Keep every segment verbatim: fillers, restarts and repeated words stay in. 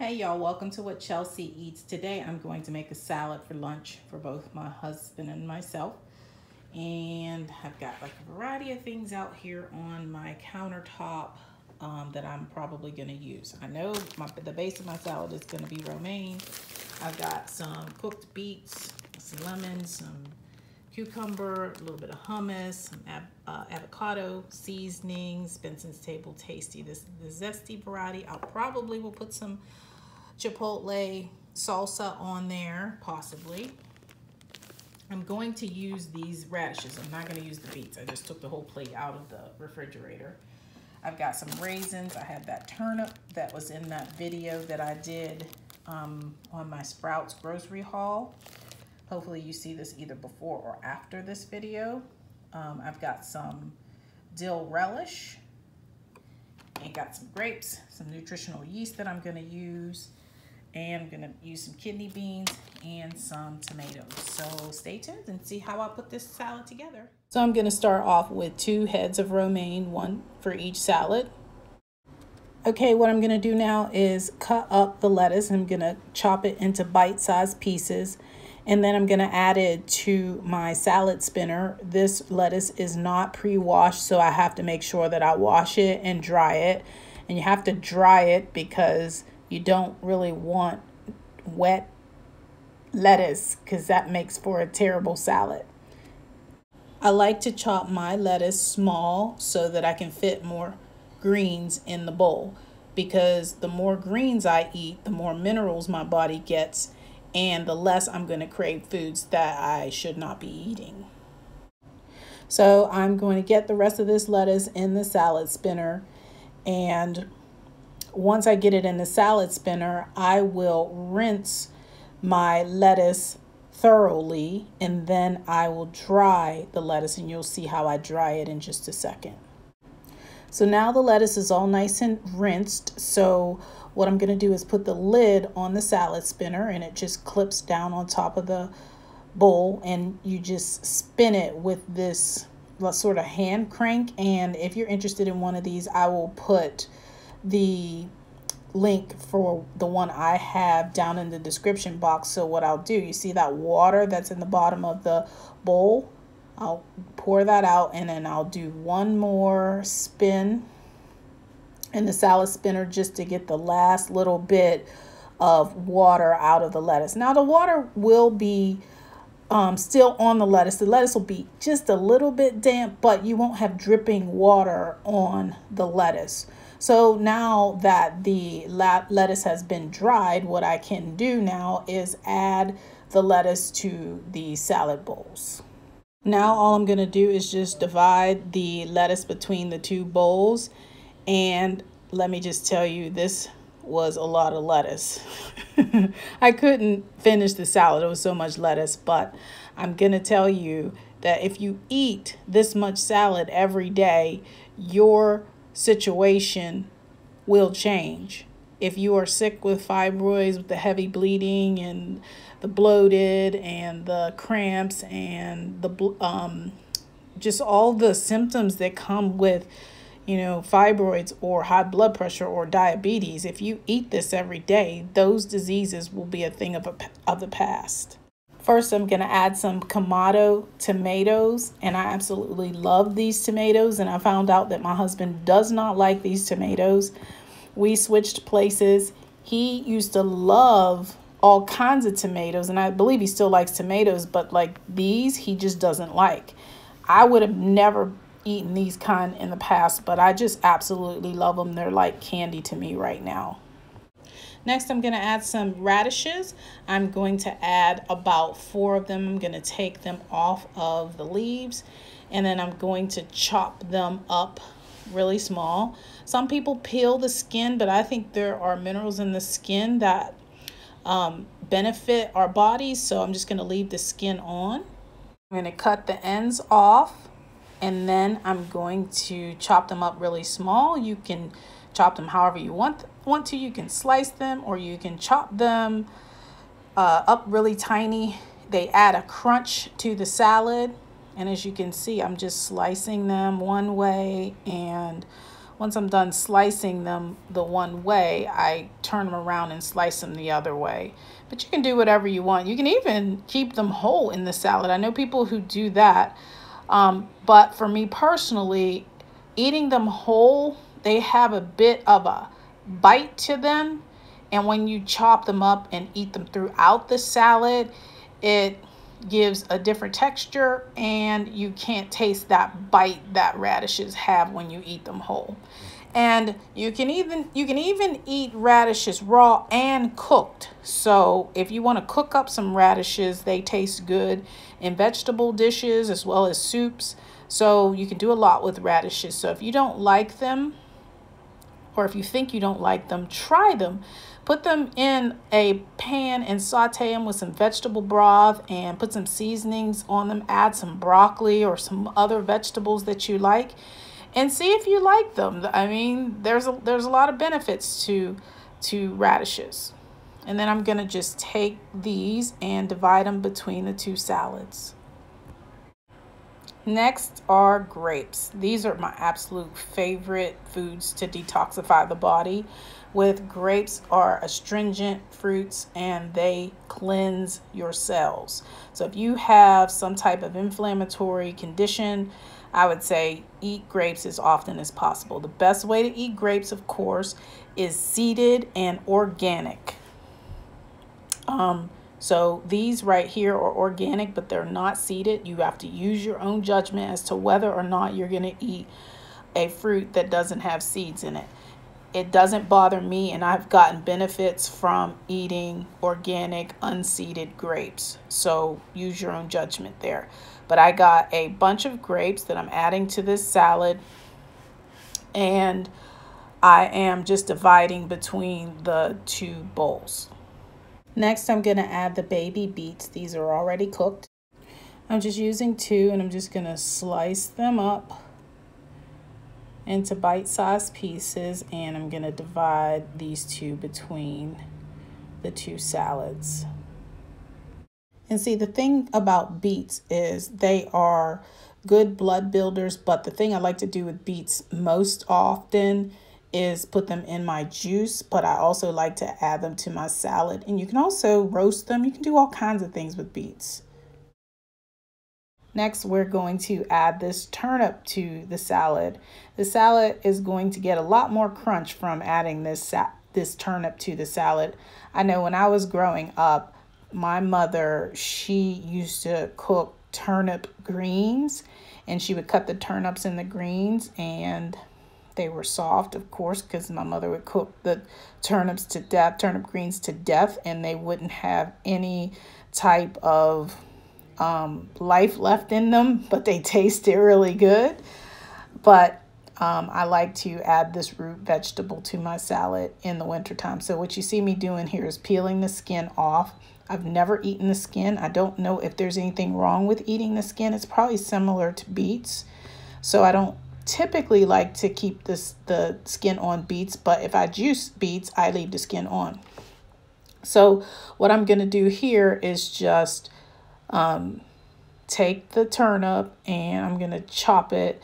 Hey y'all, welcome to What Chelsea Eats. Today I'm going to make a salad for lunch for both my husband and myself. And I've got like a variety of things out here on my countertop um, that I'm probably gonna use. I know my, the base of my salad is gonna be romaine. I've got some cooked beets, some lemons, some cucumber, a little bit of hummus, some ab uh, avocado seasonings, Benson's Table Tasty. This is the zesty variety. I'll probably will put some Chipotle salsa on there, possibly. I'm going to use these radishes. I'm not going to use the beets. I just took the whole plate out of the refrigerator. I've got some raisins. I have that turnip that was in that video that I did um, on my Sprouts grocery haul. Hopefully you see this either before or after this video. Um, I've got some dill relish and got some grapes, some nutritional yeast that I'm gonna use, and I'm gonna use some kidney beans and some tomatoes. So stay tuned and see how I put this salad together. So I'm gonna start off with two heads of romaine, one for each salad. Okay, what I'm gonna do now is cut up the lettuce. I'm gonna chop it into bite-sized pieces. And then I'm gonna add it to my salad spinner. This lettuce is not pre-washed, so I have to make sure that I wash it and dry it. And you have to dry it because you don't really want wet lettuce because that makes for a terrible salad. I like to chop my lettuce small so that I can fit more greens in the bowl, because the more greens I eat, the more minerals my body gets, and the less I'm going to crave foods that I should not be eating. So I'm going to get the rest of this lettuce in the salad spinner, and once I get it in the salad spinner, I will rinse my lettuce thoroughly, and then I will dry the lettuce, and you'll see how I dry it in just a second. So now the lettuce is all nice and rinsed. So what I'm gonna do is put the lid on the salad spinner, and it just clips down on top of the bowl, and you just spin it with this sort of hand crank. And if you're interested in one of these, I will put the link for the one I have down in the description box. So what I'll do, you see that water that's in the bottom of the bowl? I'll pour that out, and then I'll do one more spin in the salad spinner just to get the last little bit of water out of the lettuce. Now the water will be um, still on the lettuce. The lettuce will be just a little bit damp, but you won't have dripping water on the lettuce. So now that the lettuce has been dried, what I can do now is add the lettuce to the salad bowls. Now all I'm going to do is just divide the lettuce between the two bowls, and let me just tell you, this was a lot of lettuce. I couldn't finish the salad, it was so much lettuce, but I'm going to tell you that if you eat this much salad every day, your situation will change. If you are sick with fibroids, with the heavy bleeding and the bloated and the cramps and the um, just all the symptoms that come with, you know, fibroids or high blood pressure or diabetes, if you eat this every day, those diseases will be a thing of, a, of the past. First, I'm gonna add some kumato tomatoes, and I absolutely love these tomatoes, and I found out that my husband does not like these tomatoes. We switched places. He used to love all kinds of tomatoes, and I believe he still likes tomatoes, but like these, he just doesn't like. I would have never eaten these kind in the past, but I just absolutely love them. They're like candy to me right now. Next, I'm gonna add some radishes. I'm going to add about four of them. I'm gonna take them off of the leaves, and then I'm going to chop them up really small. Some people peel the skin, but I think there are minerals in the skin that um, benefit our bodies, so I'm just going to leave the skin on. I'm going to cut the ends off, and then I'm going to chop them up really small. You can chop them however you want want to. You can slice them, or you can chop them uh, up really tiny. They add a crunch to the salad. And as you can see, I'm just slicing them one way and once I'm done slicing them the one way, I turn them around and slice them the other way. But you can do whatever you want. You can even keep them whole in the salad. I know people who do that. Um, but for me personally, eating them whole, they have a bit of a bite to them. And when you chop them up and eat them throughout the salad, it gives a different texture and you can't taste that bite that radishes have when you eat them whole. And you can even you can even eat radishes raw and cooked. So if you want to cook up some radishes, they taste good in vegetable dishes as well as soups. So you can do a lot with radishes. So if you don't like them, or if you think you don't like them, try them. Put them in a pan and saute them with some vegetable broth and put some seasonings on them. Add some broccoli or some other vegetables that you like and see if you like them. I mean, there's a, there's a lot of benefits to, to radishes. And then I'm going to just take these and divide them between the two salads. Next are grapes. These are my absolute favorite foods to detoxify the body with. Grapes are astringent fruits and they cleanse your cells. So if you have some type of inflammatory condition, I would say eat grapes as often as possible. The best way to eat grapes, of course, is seeded and organic. Um, So these right here are organic, but they're not seeded. You have to use your own judgment as to whether or not you're going to eat a fruit that doesn't have seeds in it. It doesn't bother me, and I've gotten benefits from eating organic, unseeded grapes. So use your own judgment there. But I got a bunch of grapes that I'm adding to this salad, and I am just dividing between the two bowls. Next, I'm going to add the baby beets. These are already cooked. I'm just using two, and I'm just going to slice them up into bite-sized pieces, and I'm going to divide these two between the two salads. And see, the thing about beets is they are good blood builders, but the thing I like to do with beets most often is put them in my juice, but I also like to add them to my salad. And you can also roast them. You can do all kinds of things with beets. Next, we're going to add this turnip to the salad. The salad is going to get a lot more crunch from adding this, this turnip to the salad. I know when I was growing up, my mother, she used to cook turnip greens, and she would cut the turnips in the greens, and they were soft, of course, because my mother would cook the turnips to death, turnip greens to death, and they wouldn't have any type of um, life left in them, but they tasted really good. But um, I like to add this root vegetable to my salad in the wintertime. So what you see me doing here is peeling the skin off. I've never eaten the skin. I don't know if there's anything wrong with eating the skin. It's probably similar to beets, so I don't typically like to keep this the skin on beets, but if I juice beets, I leave the skin on. So what I'm going to do here is just um, take the turnip, and I'm going to chop it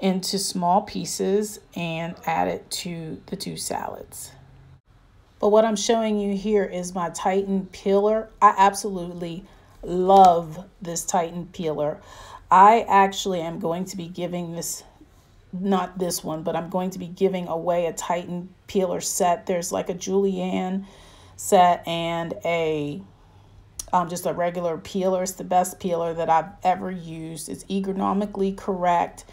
into small pieces and add it to the two salads. But what I'm showing you here is my Titan Peeler. I absolutely love this Titan Peeler. I actually am going to be giving this not this one, but I'm going to be giving away a Titan Peeler set. There's like a julienne set and a um, just a regular peeler. It's the best peeler that I've ever used. It's ergonomically correct,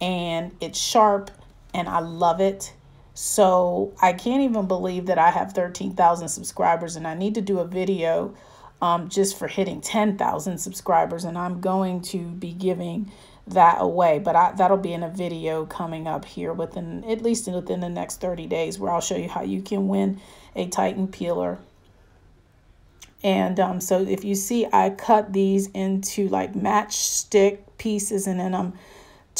and it's sharp, and I love it. So I can't even believe that I have thirteen thousand subscribers, and I need to do a video um, just for hitting ten thousand subscribers, and I'm going to be giving that away, but I, that'll be in a video coming up here within at least within the next thirty days, where I'll show you how you can win a Titan Peeler. And um, so if you see, I cut these into like matchstick pieces, and then I'm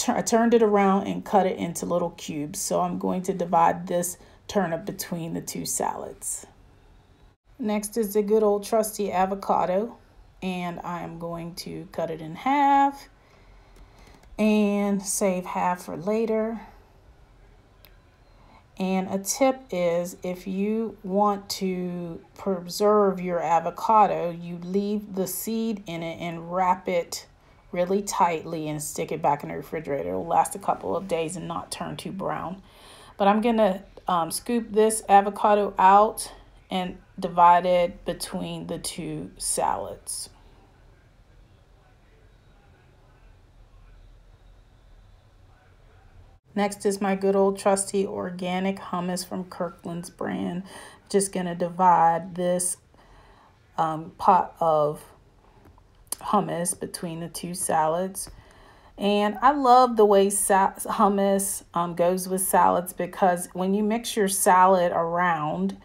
I turned it around and cut it into little cubes. So I'm going to divide this turnip between the two salads. Next is the good old trusty avocado, and I'm going to cut it in half and save half for later. And a tip is, if you want to preserve your avocado, you leave the seed in it and wrap it really tightly and stick it back in the refrigerator. It'll last a couple of days and not turn too brown. But I'm gonna um, scoop this avocado out and divide it between the two salads. Next is my good old trusty organic hummus from Kirkland's brand. Just gonna divide this um, pot of hummus between the two salads. And I love the way sa hummus um, goes with salads, because when you mix your salad around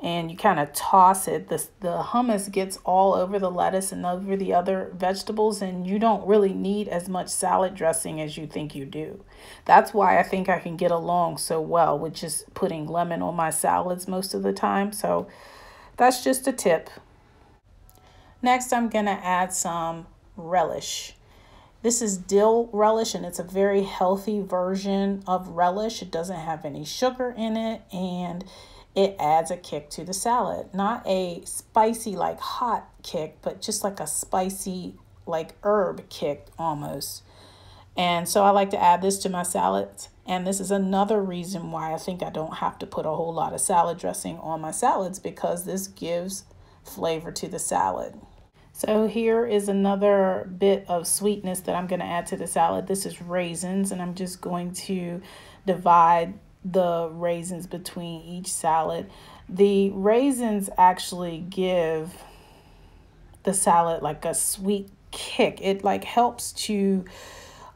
and you kind of toss it, the, the hummus gets all over the lettuce and over the other vegetables, and you don't really need as much salad dressing as you think you do. That's why I think I can get along so well with just putting lemon on my salads most of the time. So that's just a tip. Next, I'm gonna add some relish. This is dill relish, and it's a very healthy version of relish. It doesn't have any sugar in it, and it adds a kick to the salad. Not a spicy, like hot kick, but just like a spicy, like herb kick almost. And so I like to add this to my salads. And this is another reason why I think I don't have to put a whole lot of salad dressing on my salads, because this gives flavor to the salad. So here is another bit of sweetness that I'm going to add to the salad. This is raisins, and I'm just going to divide the raisins between each salad. The raisins actually give the salad like a sweet kick. It like helps to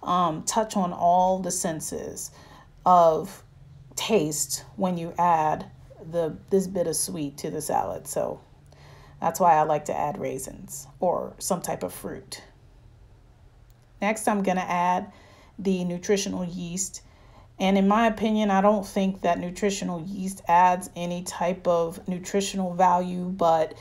um, touch on all the senses of taste when you add the this bit of sweet to the salad. So that's why I like to add raisins or some type of fruit. Next, I'm gonna add the nutritional yeast. And in my opinion, I don't think that nutritional yeast adds any type of nutritional value, but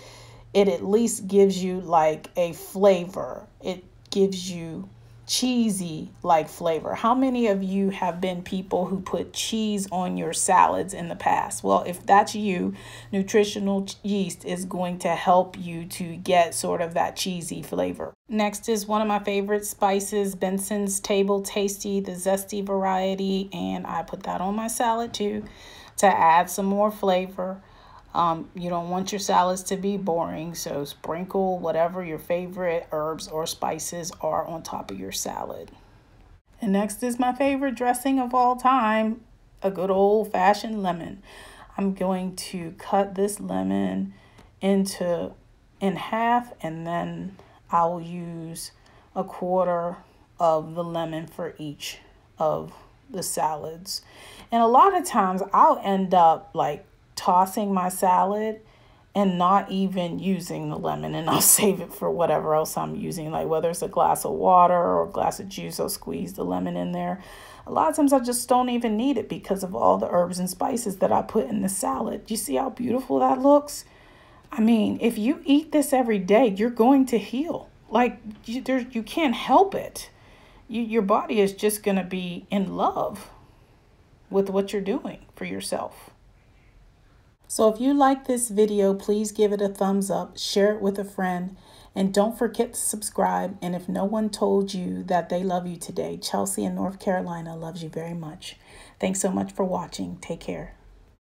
it at least gives you like a flavor. It gives you cheesy like flavor. How many of you have been people who put cheese on your salads in the past? Well, if that's you, nutritional yeast is going to help you to get sort of that cheesy flavor. Next is one of my favorite spices, Benson's Table Tasty, the zesty variety, and I put that on my salad too to add some more flavor. Um, you don't want your salads to be boring, so sprinkle whatever your favorite herbs or spices are on top of your salad. And next is my favorite dressing of all time, a good old-fashioned lemon. I'm going to cut this lemon into in half, and then I will use a quarter of the lemon for each of the salads. And a lot of times I'll end up like tossing my salad and not even using the lemon, and I'll save it for whatever else I'm using, like whether it's a glass of water or a glass of juice, I'll squeeze the lemon in there. A lot of times I just don't even need it because of all the herbs and spices that I put in the salad. You see how beautiful that looks? I mean, if you eat this every day, you're going to heal. Like, you, there, you can't help it. You, your body is just going to be in love with what you're doing for yourself. So if you like this video, please give it a thumbs up, share it with a friend, and don't forget to subscribe. And if no one told you that they love you today, Chelsea in North Carolina loves you very much. Thanks so much for watching. Take care.